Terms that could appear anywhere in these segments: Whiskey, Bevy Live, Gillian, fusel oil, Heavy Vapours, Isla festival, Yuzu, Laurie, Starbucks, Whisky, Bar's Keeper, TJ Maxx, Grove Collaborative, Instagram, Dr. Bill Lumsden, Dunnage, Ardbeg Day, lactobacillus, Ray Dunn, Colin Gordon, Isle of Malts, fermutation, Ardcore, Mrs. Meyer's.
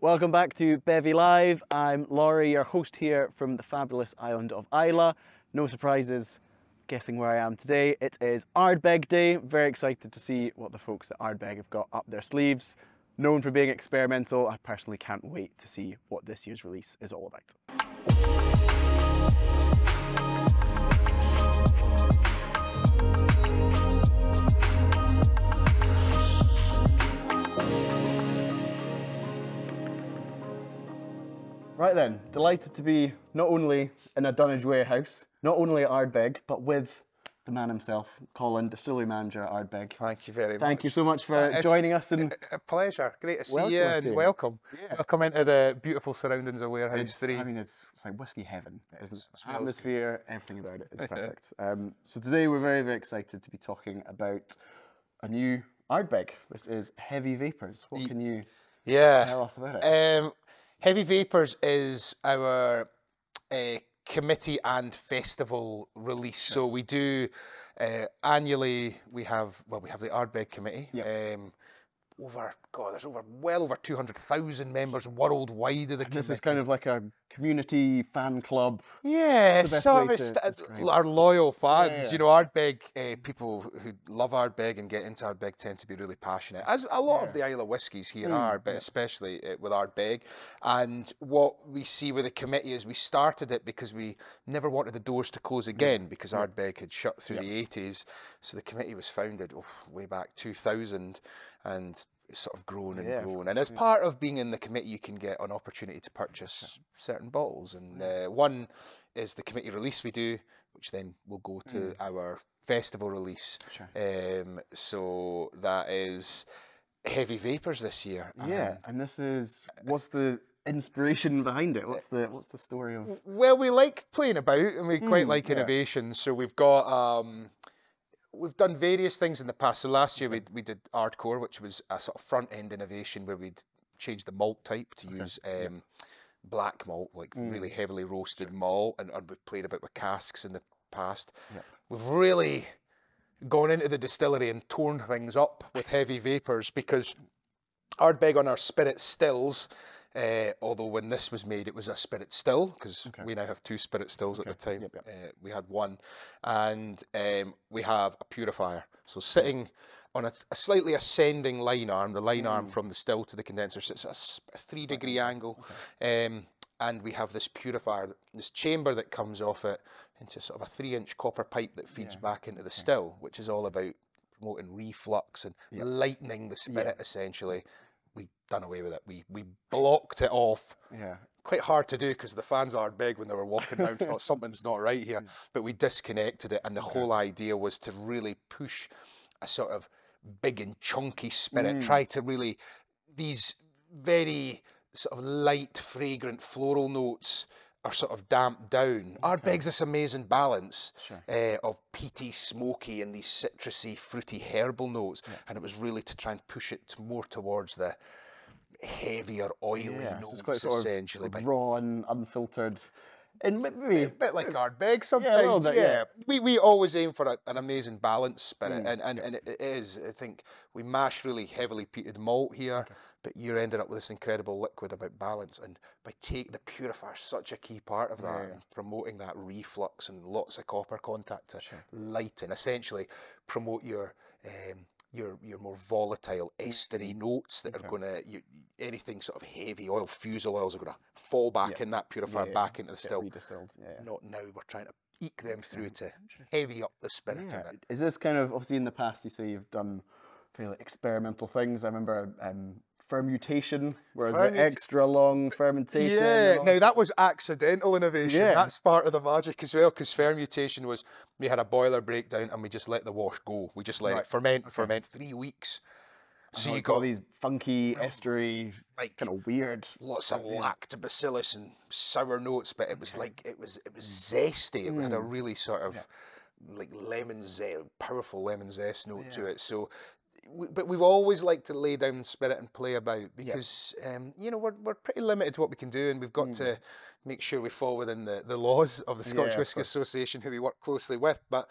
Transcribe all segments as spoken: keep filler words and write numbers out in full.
Welcome back to Bevy Live. I'm Laurie, your host here from the fabulous island of Isla. No surprises guessing where I am today. It is Ardbeg Day. Very excited to see what the folks at Ardbeg have got up their sleeves. Known for being experimental, I personally can't wait to see what this year's release is all about. Right then, delighted to be not only in a Dunnage warehouse, not only at Ardbeg, but with the man himself, Colin, the Distillery Manager at Ardbeg. Thank you very Thank much. Thank you so much for uh, joining us. And a pleasure. Great to see you and welcome. Yeah. Welcome into the beautiful surroundings of Warehouse three. I mean, it's, it's like whiskey heaven, isn't it? The atmosphere, everything about it is perfect. um, so today we're very, very excited to be talking about a new Ardbeg. This is Heavy Vapours. What can you yeah. tell us about it? Um, Heavy Vapours is our uh, committee and festival release. Sure. So we do uh, annually. We have well, we have the Ardbeg committee. Yep. Um, over God, there's over well over two hundred thousand members worldwide of the and committee. This is kind of like a community fan club. Yeah, so our loyal fans. Yeah, yeah. You know, Ardbeg uh, people who love Ardbeg and get into Ardbeg tend to be really passionate, as a lot yeah. of the Isle of whiskies here mm, are, but yeah. especially uh, with Ardbeg. And what we see with the committee is we started it because we never wanted the doors to close again mm. because mm. Ardbeg had shut through yep. the eighties. So the committee was founded oh, way back two thousand. And it's sort of grown and yeah, grown. And as part of being in the committee, you can get an opportunity to purchase certain bottles. And uh, one is the committee release we do, which then will go to mm. our festival release. Sure. Um, so that is Heavy Vapours this year. Yeah, and, and this is, what's the inspiration behind it? What's the what's the story of? Well, we like playing about and we quite mm, like yeah. innovation. So we've got... Um, We've done various things in the past. So last year we we did Ardcore, which was a sort of front end innovation where we'd change the malt type to okay. use um, yep. black malt, like mm. really heavily roasted sure. malt, and, and we've played about with casks in the past. Yep. We've really gone into the distillery and torn things up with Heavy Vapours because Ardbeg on our spirit stills. Uh, although when this was made, it was a spirit still because okay. we now have two spirit stills okay. at the time. Yep, yep. Uh, we had one, and um, we have a purifier. So sitting on a, a slightly ascending line arm, the line mm. arm from the still to the condenser sits at a three degree okay. angle, okay. Um, and we have this purifier, this chamber that comes off it into sort of a three inch copper pipe that feeds yeah. back into the okay. still, which is all about promoting reflux and yep. lightening the spirit yep. essentially. We done away with it. We we blocked it off. Yeah. Quite hard to do because the fans are big when they were walking around thought something's not right here. Mm. But we disconnected it, and the okay. whole idea was to really push a sort of big and chunky spirit. Mm. Try to really these very sort of light, fragrant floral notes are sort of damped down. Okay. Ardbeg's this amazing balance sure. uh, of peaty, smoky, and these citrusy, fruity, herbal notes, yeah. and it was really to try and push it more towards the heavier, oily yeah, notes, so it's quite essentially. Sort of raw and unfiltered. And maybe a bit like Ardbeg sometimes. Yeah, a little bit, yeah. yeah. We, we always aim for a, an amazing balance spirit, mm, and, and, yeah. and it is. I think we mash really heavily peated malt here, okay. but you're ending up with this incredible liquid about balance, and by take the purifier is such a key part of that, yeah. and promoting that reflux and lots of copper contact to sure. lighten, essentially promote your... Um, Your, your more volatile estery notes that okay. are going to, anything sort of heavy oil, fusel oils are going to fall back yeah. in that purifier, yeah, yeah. back into the still. Yeah. Not now, we're trying to eke them through to heavy up the spirit yeah. of it. Is this kind of, obviously in the past you say you've done fairly experimental things. I remember um, fermutation, whereas Fermut the extra long fermentation. Yeah, now that was accidental innovation. Yeah. That's part of the magic as well, because fermutation was, we had a boiler breakdown and we just let the wash go. We just let right. it ferment, okay. ferment three weeks. And so you got all these funky, estery, like kind of weird, lots of yeah. lactobacillus and sour notes, but it was okay. like, it was, it was zesty. It mm. had a really sort of yeah. like lemon zest, powerful lemon zest note yeah. to it. So We, but we've always liked to lay down spirit and play about because, yep. um, you know, we're, we're pretty limited to what we can do, and we've got mm. to make sure we fall within the, the laws of the Scottish yeah, Whisky Association, who we work closely with. But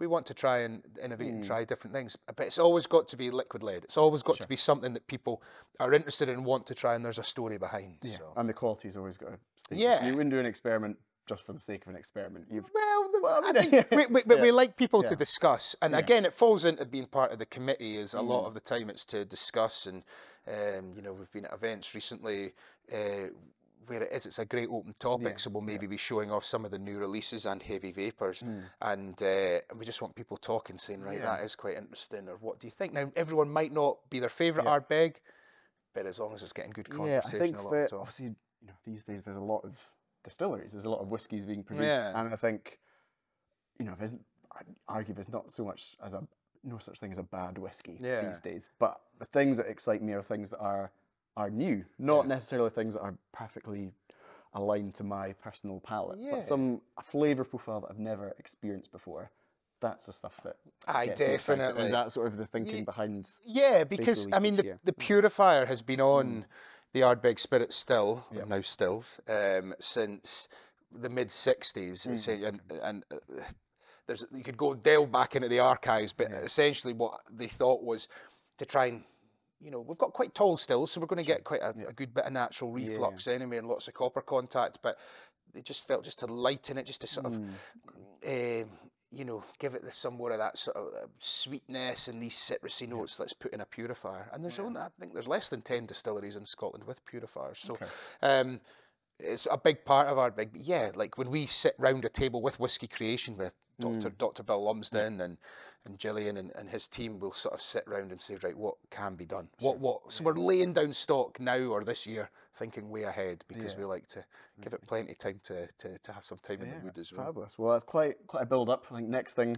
we want to try and innovate mm. and try different things, but it's always got to be liquid led. It's always got sure. to be something that people are interested in, want to try, and there's a story behind. Yeah. So. And the quality's always got to stay. Yeah. You wouldn't do an experiment just for the sake of an experiment. You've... Well, well I think we, we, yeah. we like people yeah. to discuss. And yeah. again, it falls into being part of the committee is a mm. lot of the time it's to discuss. And, um, you know, we've been at events recently uh, where it is, it's a great open topic. Yeah. So we'll maybe yeah. be showing off some of the new releases and Heavy Vapours. Mm. And, uh, and we just want people talking, saying, right, yeah. that is quite interesting. Or what do you think? Now, everyone might not be their favourite yeah. Ardbeg, but as long as it's getting good conversation. Yeah, I think a lot for, obviously, you know, these days there's a lot of distilleries, there's a lot of whiskies being produced, yeah. and I think, you know, there's, I'd argue there's not so much as a no such thing as a bad whiskey yeah. these days. But the things that excite me are things that are are new, not yeah. necessarily things that are perfectly aligned to my personal palate, yeah. but some a flavour profile that I've never experienced before. That's the stuff that I definitely is that sort of the thinking y behind. Yeah, because I mean, the, the purifier has been on. Mm. The Ardbeg Spirit still, yep. now stills, um, since the mid sixties, mm. say, and, and uh, there's, you could go delve back into the archives, but yeah. essentially what they thought was to try and, you know, we've got quite tall stills, so we're going to get quite a, yeah. a good bit of natural reflux yeah. anyway, and lots of copper contact, but they just felt just to lighten it, just to sort mm. of... Um, you know, give it some more of that sort of sweetness and these citrusy notes. Yeah. Let's put in a purifier. And there's yeah. only, I think there's less than ten distilleries in Scotland with purifiers. So okay. um, it's a big part of our big, yeah, like when we sit round a table with Whisky Creation with Doctor Mm. Doctor Bill Lumsden yeah. and, and Gillian and, and his team, we'll sort of sit round and say, right, what can be done? Sure. What, what? So yeah. we're laying down stock now or this year, thinking way ahead, because yeah. we like to give it plenty of time to, to, to have some time yeah, in the mood as well. Fabulous. Well, that's quite quite a build-up. I think next thing,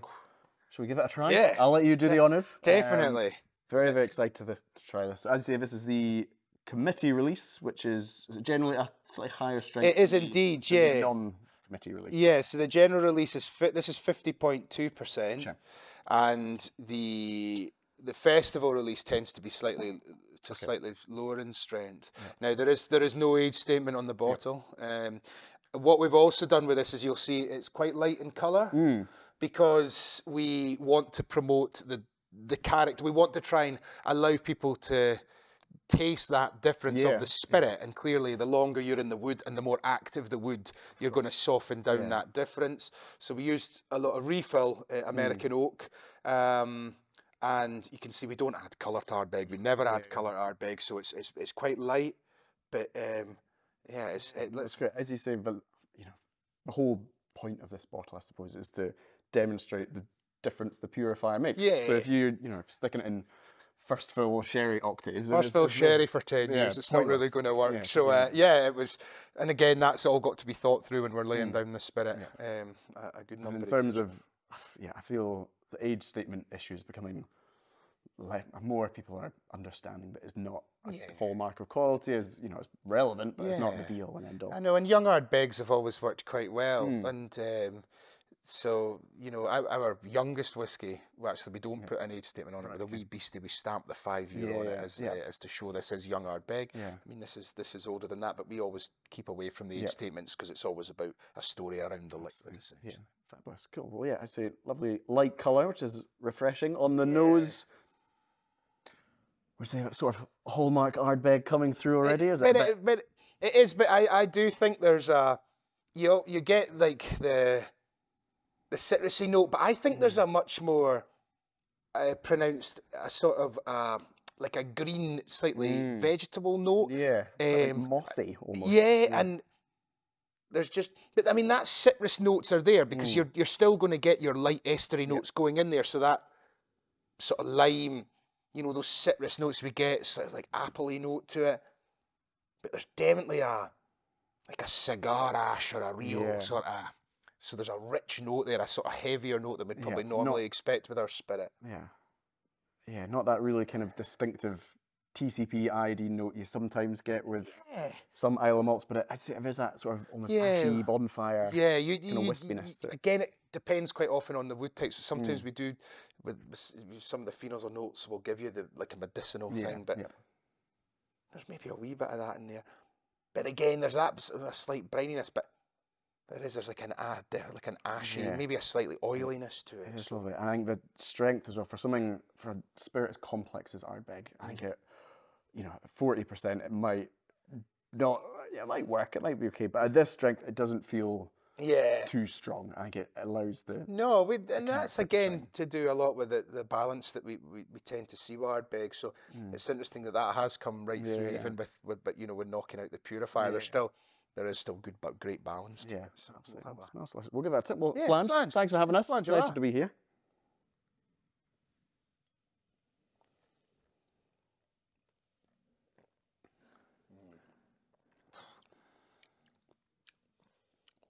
should we give it a try? Yeah. I'll let you do De the honours. Definitely. Um, very, very excited to, this, to try this. As I say, this is the committee release, which is, is it generally a slightly higher strength. It is indeed, the, yeah. non-committee release. Yeah, so the general release, is fi this is fifty point two percent. Sure. And the the festival release tends to be slightly... to okay. slightly lower in strength. Yeah. Now there is there is no age statement on the bottle. Yeah. Um, what we've also done with this is you'll see it's quite light in colour mm. because we want to promote the the character. We want to try and allow people to taste that difference yeah. of the spirit. Yeah. And clearly, the longer you're in the wood and the more active the wood, you're going to soften down yeah. that difference. So we used a lot of refill uh, American mm. oak. Um, And you can see we don't add colour to Ardbeg. We never add yeah. colour to Ardbeg, so it's, it's it's quite light. But um, yeah, it's it, let's great. As you say, but you know, the whole point of this bottle, I suppose, is to demonstrate the difference the purifier makes. Yeah. So if you you know sticking it in first fill sherry octaves, first fill sherry for ten yeah, years, it's not really going to work. Yeah, so uh, yeah, it was. And again, that's all got to be thought through when we're laying mm. down the spirit. Yeah. Um, a, a good number. And in terms of yeah, I feel. The age statement issue is becoming less, more people are understanding that it's not a yeah. hallmark of quality. Is you know it's relevant, but yeah. it's not the be all and end all. I know, and young Ardbegs have always worked quite well, mm. and um, so you know our, our youngest whiskey. Well, actually, we don't yeah. put an age statement on right. it. With a wee beastie, we stamp the five year yeah, on it as, yeah. uh, as to show this is young Ardbeg. Yeah. I mean, this is this is older than that, but we always keep away from the age yeah. statements because it's always about a story around the liquid. Yeah. Fabulous, cool. Well, yeah, I say lovely light colour, which is refreshing. On the yeah. nose, we're seeing that sort of hallmark Ardbeg coming through already, it, is it? But it, but it is, but I, I do think there's a, you you get like the the citrusy note, but I think mm. there's a much more uh, pronounced, a sort of, uh, like a green, slightly mm. vegetable note. Yeah, um, mossy almost. Yeah, yeah. and... There's just, but I mean, that citrus notes are there because mm. you're you're still going to get your light estery notes yep. going in there. So that sort of lime, you know, those citrus notes we get, so it's like appley note to it. But there's definitely a like a cigar ash or a real yeah. sort of. So there's a rich note there, a sort of heavier note than we'd probably yeah, normally not, expect with our spirit. Yeah, yeah, not that really kind of distinctive T C P I D note you sometimes get with yeah. some Isle of Malts, but it, it is that sort of almost yeah. ashy bonfire yeah, you, you, kind of wispiness. You, you, again, it depends quite often on the wood types. Sometimes mm. we do, with, with some of the phenols or notes, will give you the like a medicinal yeah, thing, but yeah. there's maybe a wee bit of that in there. But again, there's that a slight brininess, but There is, there's like an uh, like an ashy, yeah. maybe a slightly oiliness to it. It is lovely. And I think the strength as well, for something, for a spirit as complex as Ardbeg, I think it, you know, forty percent, it might not, it might work, it might be okay, but at this strength, it doesn't feel yeah. too strong. I think it allows the... No, we, and that's again to do a lot with the, the balance that we, we, we tend to see with Ardbeg, so mm. it's interesting that that has come right yeah, through, yeah. even with, with, but you know, we're knocking out the purifier, yeah. there's still... There is still good, but great balance. To yeah, it. So absolutely. We'll, smells delicious. We'll give it a tip. Well, yeah, Slams, Slams, thanks for having us. Slams, Pleasure to be here.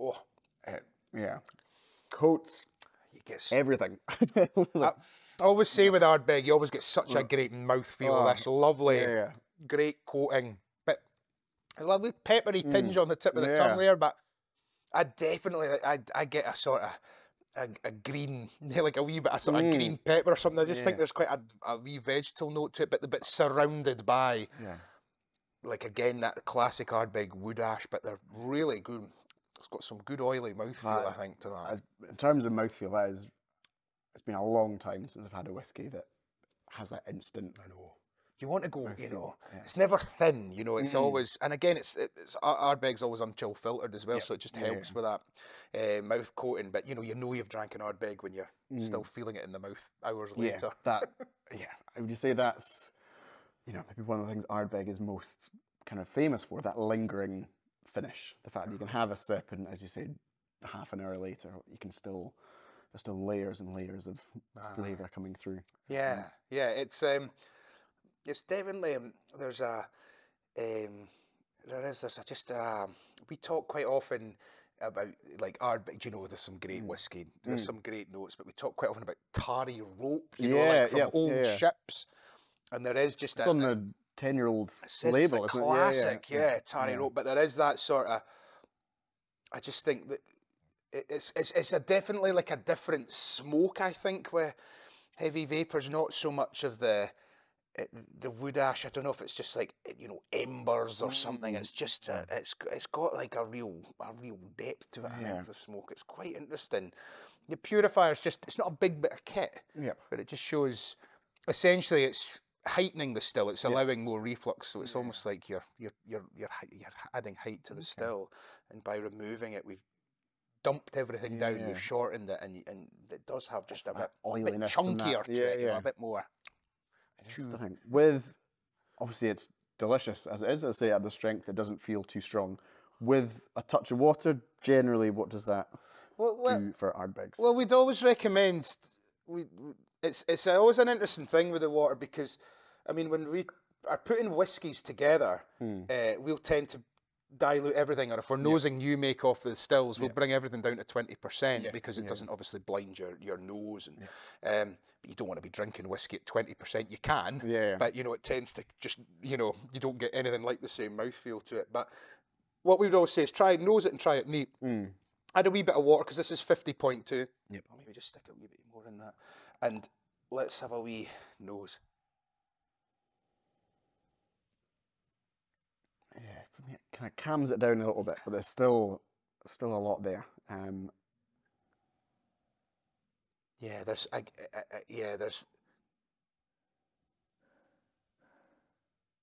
Oh, uh, yeah. Coats. You get everything. I always say with Ardbeg, you always get such oh. a great mouthfeel. Oh, that's lovely, yeah, yeah. great coating. A lovely peppery tinge mm. on the tip of the yeah. tongue there, but I definitely, I I get a sort of a, a green, like a wee bit of sort mm. of green pepper or something. I just yeah. think there's quite a, a wee vegetal note to it, but the bit surrounded by, yeah. like again, that classic Ardbeg wood ash, but they're really good. It's got some good oily mouthfeel, I think, to that. As, in terms of mouthfeel, that is, it's been a long time since I've had a whiskey that has that instant, I know. You want to go, you know, yeah. it's never thin, you know, it's mm. always, and again, it's, it's Ardbeg's always unchill filtered as well, yep. so it just helps yeah. with that uh, mouth coating, but you know, you know you've drank an Ardbeg when you're mm. still feeling it in the mouth hours yeah, later. That, yeah, would you say that's, you know, maybe one of the things Ardbeg is most kind of famous for, that lingering finish, the fact that you can have a sip and, as you say, half an hour later, you can still, there's still layers and layers of ah. flavour coming through. Yeah, yeah, yeah it's... um. It's definitely um, there's a um, there is there's a, just a, we talk quite often about like Ardbeg. You know, there's some great mm. whiskey, there's mm. some great notes, but we talk quite often about tarry rope. You yeah, know, like from yeah, old yeah. ships, and there is just it's a, on the ten-year-old label. It's a classic, yeah, yeah, yeah. yeah tarry yeah. rope. But there is that sort of. I just think that it's it's it's a definitely like a different smoke. I think with Heavy Vapours, not so much of the. It, the wood ash, I don't know if it's just like, you know, embers or something. It's just, a, it's it's got like a real a real depth to it, I yeah. think, the smoke. It's quite interesting. The purifier's just, it's not a big bit of kit, yep. but it just shows, essentially it's heightening the still. It's yep. allowing more reflux, so it's yeah. almost like you're, you're, you're, you're, you're adding height to the okay. still. And by removing it, we've dumped everything yeah, down, yeah. we've shortened it, and, and it does have just it's a bit, oiliness bit chunkier to yeah, it, you yeah. know, a bit more. Thing. With, obviously it's delicious as it is, as I say, at the strength, it doesn't feel too strong. With a touch of water, generally, what does that well, well, do for Ardbegs? Well, we'd always recommend, we, it's, it's always an interesting thing with the water because, I mean, when we are putting whiskies together, hmm. uh, we'll tend to dilute everything, or if we're nosing yeah. new make off the stills, we'll yeah. bring everything down to twenty percent yeah. because it yeah. doesn't obviously blind your, your nose. And, yeah. um, but you don't want to be drinking whiskey at twenty percent. You can, yeah. but you know, it tends to just, you know, you don't get anything like the same mouthfeel to it. But what we would always say is try nose it and try it neat. Mm. Add a wee bit of water because this is fifty point two. Yep. I'll maybe just stick a wee bit more in that. And let's have a wee nose. Yeah, for me, it kind of calms it down a little bit, but there's still still a lot there. Um, yeah, there's, I, I, I, yeah, there's,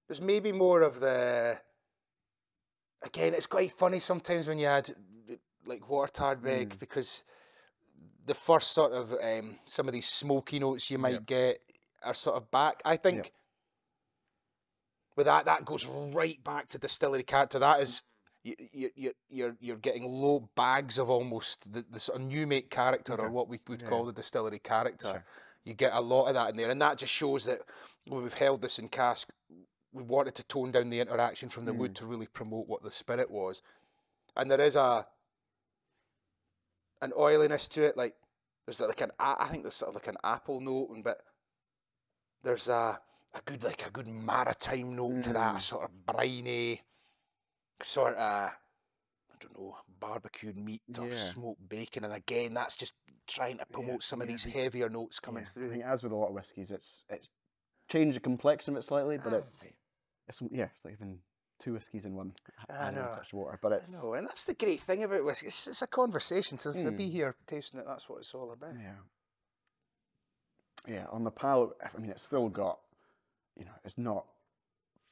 there's maybe more of the. Again, it's quite funny sometimes when you add like water to Ardbeg mm. because the first sort of um, some of these smoky notes you might yep. get are sort of back. I think. Yep. With that, that goes right back to distillery character. That is, you, you, you're you're getting low bags of almost the, the sort of new make character, okay. or what we would yeah. call the distillery character. Sure. You get a lot of that in there, and that just shows that when we've held this in cask, we wanted to tone down the interaction from the mm. wood to really promote what the spirit was. And there is a an oiliness to it, like there's like an I think there's sort of like an apple note, and but there's a. A good, like a good maritime note mm. to that, sort of briny, sort of, I don't know, barbecued meat yeah. or smoked bacon. And again, that's just trying to promote yeah, some yeah. of these heavier notes coming yeah. through. I think as with a lot of whiskies, it's it's changed the complexion of it slightly, but ah, it's, okay. it's, yeah, it's like even two whiskies in one and a touch of water. But it's, I know, and that's the great thing about whiskey. It's, it's a conversation to mm. be here tasting it. That's what it's all about. Yeah. Yeah, on the palate, I mean, it's still got, you know, it's not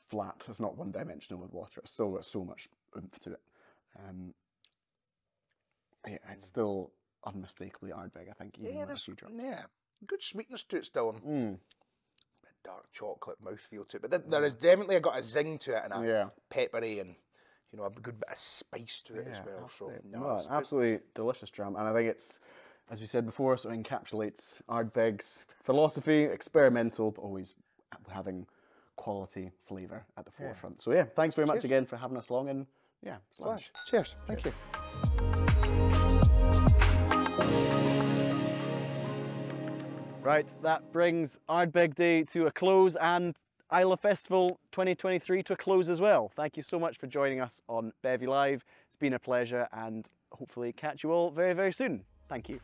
flat. It's not one-dimensional with water. It's still got so much oomph to it. Um, yeah, it's still unmistakably Ardbeg, I think. Even yeah, with a few drops. Yeah, good sweetness to it still. Mm. Bit dark chocolate mouthfeel to it, but th there is definitely a, got a zing to it and a yeah. peppery and, you know, a good bit of spice to it yeah, as well. Absolutely. So, no, no, absolutely good. Delicious dram, and I think it's, as we said before, so it encapsulates Ardbeg's philosophy, experimental, but always having quality flavour at the forefront. Yeah. So yeah, thanks very Cheers. much again for having us along, and yeah, slash. Cheers. Thank Cheers. you. Right, that brings Ardbeg Day to a close and Isla Festival twenty twenty-three to a close as well. Thank you so much for joining us on Bevy Live. It's been a pleasure, and hopefully catch you all very, very soon. Thank you.